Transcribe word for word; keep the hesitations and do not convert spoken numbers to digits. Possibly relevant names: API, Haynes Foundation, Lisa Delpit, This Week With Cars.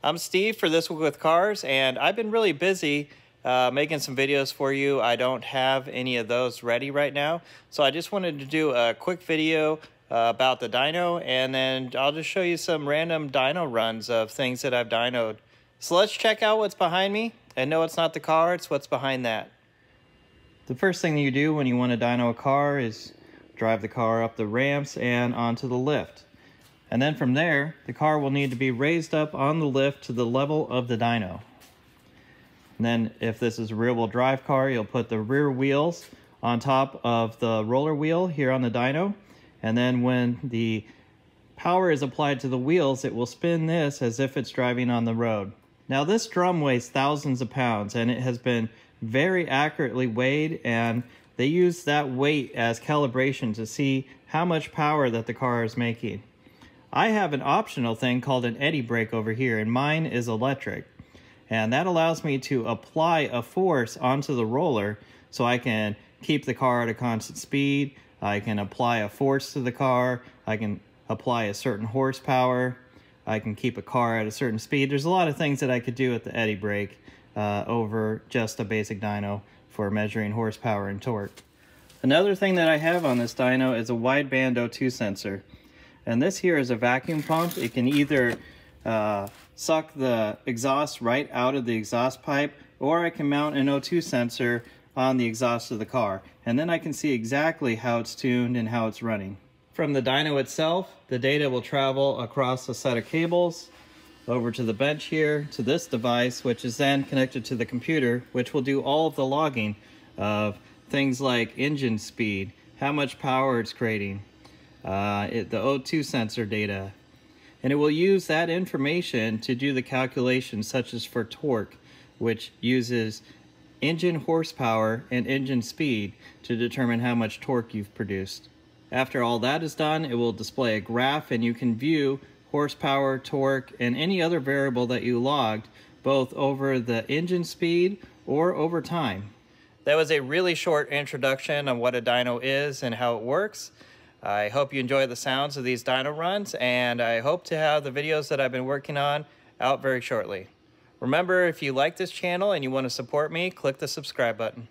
I'm Steve for This Week With Cars, and I've been really busy uh, making some videos for you. I don't have any of those ready right now, so I just wanted to do a quick video uh, about the dyno, and then I'll just show you some random dyno runs of things that I've dynoed. So let's check out what's behind me, and no, it's not the car, it's what's behind that. The first thing that you do when you want to dyno a car is drive the car up the ramps and onto the lift. And then from there, the car will need to be raised up on the lift to the level of the dyno. And then if this is a rear wheel drive car, you'll put the rear wheels on top of the roller wheel here on the dyno. And then when the power is applied to the wheels, it will spin this as if it's driving on the road. Now this drum weighs thousands of pounds, and it has been very accurately weighed, and they use that weight as calibration to see how much power that the car is making. I have an optional thing called an eddy brake over here, and mine is electric. And that allows me to apply a force onto the roller so I can keep the car at a constant speed. I can apply a force to the car. I can apply a certain horsepower. I can keep a car at a certain speed. There's a lot of things that I could do with the eddy brake uh, over just a basic dyno for measuring horsepower and torque. Another thing that I have on this dyno is a wideband O two sensor. And this here is a vacuum pump. It can either uh, suck the exhaust right out of the exhaust pipe, or I can mount an O two sensor on the exhaust of the car. And then I can see exactly how it's tuned and how it's running. From the dyno itself, the data will travel across a set of cables over to the bench here, to this device, which is then connected to the computer, which will do all of the logging of things like engine speed, how much power it's creating, Uh, it, the O two sensor data, and it will use that information to do the calculations such as for torque, which uses engine horsepower and engine speed to determine how much torque you've produced. After all that is done, it will display a graph, and you can view horsepower, torque, and any other variable that you logged, both over the engine speed or over time. That was a really short introduction on what a dyno is and how it works. I hope you enjoy the sounds of these dyno runs, and I hope to have the videos that I've been working on out very shortly. Remember, if you like this channel and you want to support me, click the subscribe button.